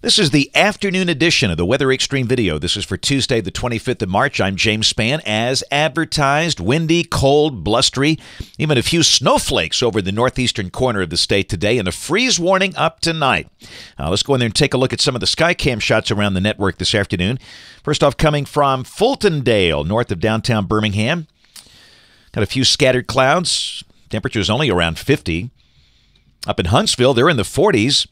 This is the afternoon edition of the Weather Extreme video. This is for Tuesday, the 25th of March. I'm James Spann. As advertised, windy, cold, blustery, even a few snowflakes over the northeastern corner of the state today, and a freeze warning up tonight. Let's go in there and take a look at some of the SkyCam shots around the network this afternoon. First off, coming from Fultondale, north of downtown Birmingham. Got a few scattered clouds. Temperature's only around 50. Up in Huntsville, they're in the 40s.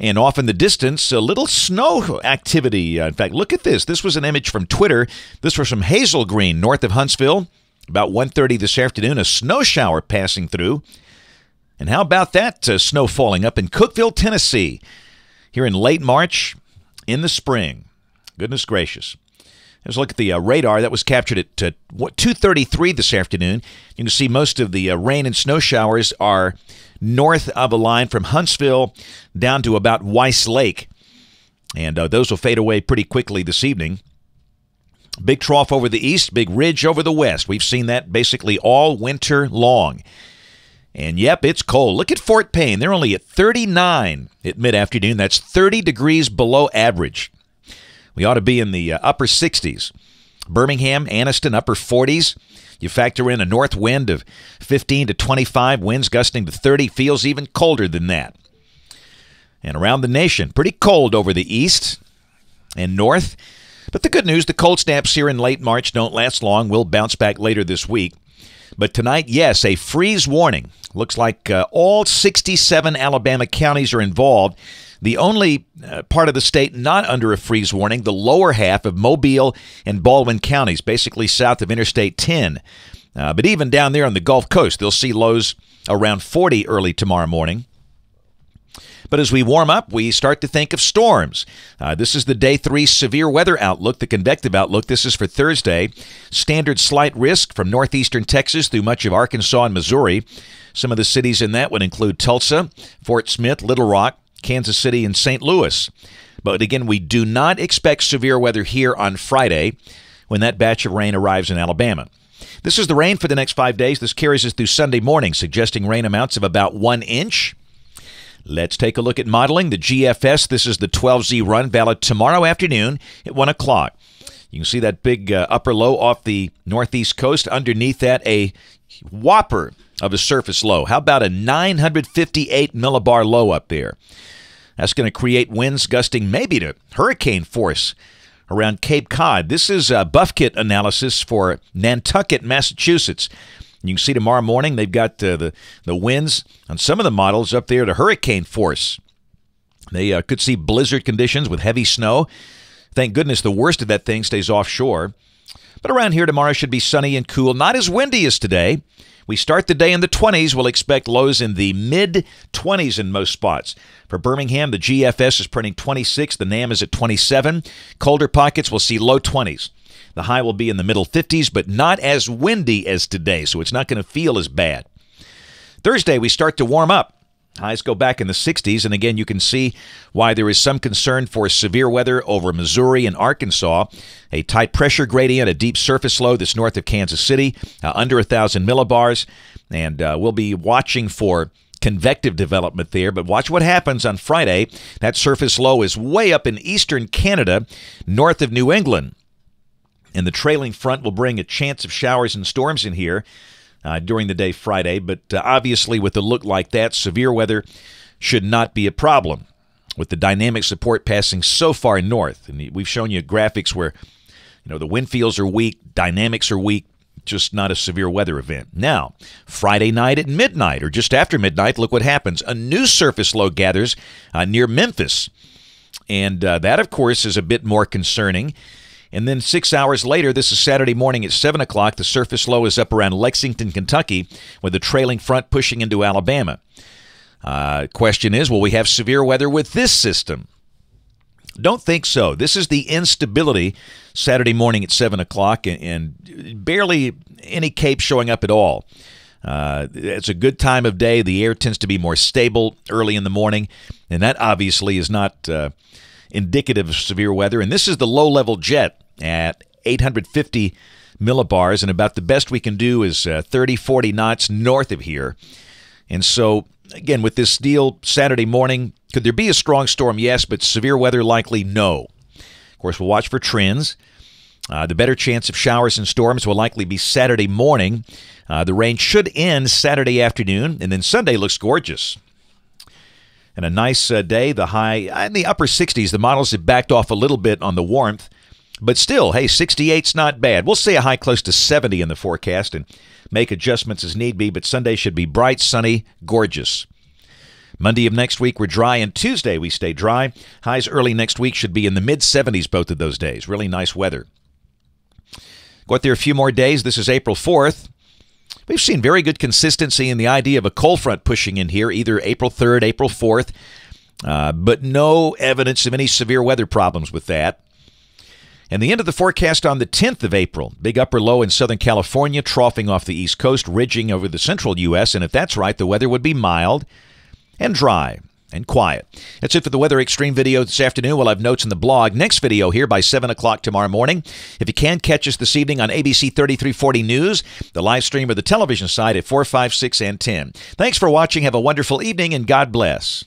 And off in the distance, a little snow activity. In fact, look at this. This was an image from Twitter. This was from Hazel Green, north of Huntsville. About 1:30 this afternoon, a snow shower passing through. And how about that snow falling up in Cookeville, Tennessee, here in late March in the spring. Goodness gracious. Let's look at the radar. That was captured at 2:33 this afternoon. You can see most of the rain and snow showers are north of a line from Huntsville down to about Weiss Lake. And those will fade away pretty quickly this evening. Big trough over the east, big ridge over the west. We've seen that basically all winter long. And, yep, it's cold. Look at Fort Payne. They're only at 39 at mid-afternoon. That's 30 degrees below average. We ought to be in the upper 60s. Birmingham, Anniston, upper 40s. You factor in a north wind of 15 to 25, winds gusting to 30, feels even colder than that. And around the nation, pretty cold over the east and north. But the good news, the cold snaps here in late March don't last long. We'll bounce back later this week. But tonight, yes, a freeze warning. Looks like all 67 Alabama counties are involved. The only part of the state not under a freeze warning, the lower half of Mobile and Baldwin counties, basically south of Interstate 10. But even down there on the Gulf Coast, they'll see lows around 40 early tomorrow morning. But as we warm up, we start to think of storms. This is the Day 3 Severe Weather Outlook, the convective outlook. This is for Thursday. Standard slight risk from northeastern Texas through much of Arkansas and Missouri. Some of the cities in that would include Tulsa, Fort Smith, Little Rock, Kansas City, and St. Louis. But again, we do not expect severe weather here on Friday when that batch of rain arrives in Alabama. This is the rain for the next 5 days. This carries us through Sunday morning, suggesting rain amounts of about 1 inch. Let's take a look at modeling. The GFS, this is the 12Z run, valid tomorrow afternoon at 1 o'clock. You can see that big upper low off the northeast coast. Underneath that, a whopper of a surface low. How about a 958 millibar low up there? That's going to create winds gusting maybe to hurricane force around Cape Cod. This is a BUFKIT analysis for Nantucket, Massachusetts. You can see tomorrow morning they've got the winds on some of the models up there to hurricane force. They could see blizzard conditions with heavy snow. Thank goodness the worst of that thing stays offshore. But around here tomorrow should be sunny and cool, not as windy as today. We start the day in the 20s. We'll expect lows in the mid-20s in most spots. For Birmingham, the GFS is printing 26. The NAM is at 27. Colder pockets will see low 20s. The high will be in the middle 50s, but not as windy as today, so it's not going to feel as bad. Thursday, we start to warm up. Highs go back in the 60s, and again, you can see why there is some concern for severe weather over Missouri and Arkansas. A tight pressure gradient, a deep surface low that's north of Kansas City, under 1,000 millibars, and we'll be watching for convective development there, but watch what happens on Friday. That surface low is way up in eastern Canada, north of New England, and the trailing front will bring a chance of showers and storms in here during the day Friday, but obviously with a look like that, severe weather should not be a problem with the dynamic support passing so far north. And we've shown you graphics where, you know, the wind fields are weak, dynamics are weak, just not a severe weather event. Now, Friday night at midnight or just after midnight, look what happens. A new surface low gathers near Memphis, and that, of course, is a bit more concerning. And then 6 hours later, this is Saturday morning at 7 o'clock, the surface low is up around Lexington, Kentucky, with a trailing front pushing into Alabama. Question is, will we have severe weather with this system? Don't think so. This is the instability Saturday morning at 7 o'clock and barely any cape showing up at all. It's a good time of day. The air tends to be more stable early in the morning, and that obviously is not indicative of severe weather. And this is the low-level jet at 850 millibars, and about the best we can do is 30, 40 knots north of here. And so, again, with this deal Saturday morning, Could there be a strong storm? Yes, but severe weather likely? No. Of course, we'll watch for trends. The better chance of showers and storms will likely be Saturday morning. The rain should end Saturday afternoon, and then Sunday looks gorgeous. And a nice day, the high in the upper 60s. The models have backed off a little bit on the warmth, but still, hey, 68's not bad. We'll see a high close to 70 in the forecast and make adjustments as need be, but Sunday should be bright, sunny, gorgeous. Monday of next week, we're dry, and Tuesday we stay dry. Highs early next week should be in the mid-70s both of those days. Really nice weather. Go out there a few more days. This is April 4th. We've seen very good consistency in the idea of a cold front pushing in here, either April 3rd, April 4th, but no evidence of any severe weather problems with that. And the end of the forecast on the 10th of April, big upper low in Southern California, troughing off the East Coast, ridging over the central U.S., and if that's right, the weather would be mild and dry and quiet. That's it for the Weather Extreme video this afternoon. We'll have notes in the blog. Next video here by 7 o'clock tomorrow morning. If you can, catch us this evening on ABC 3340 News, the live stream or the television side at 4, 5, 6, and 10. Thanks for watching. Have a wonderful evening, and God bless.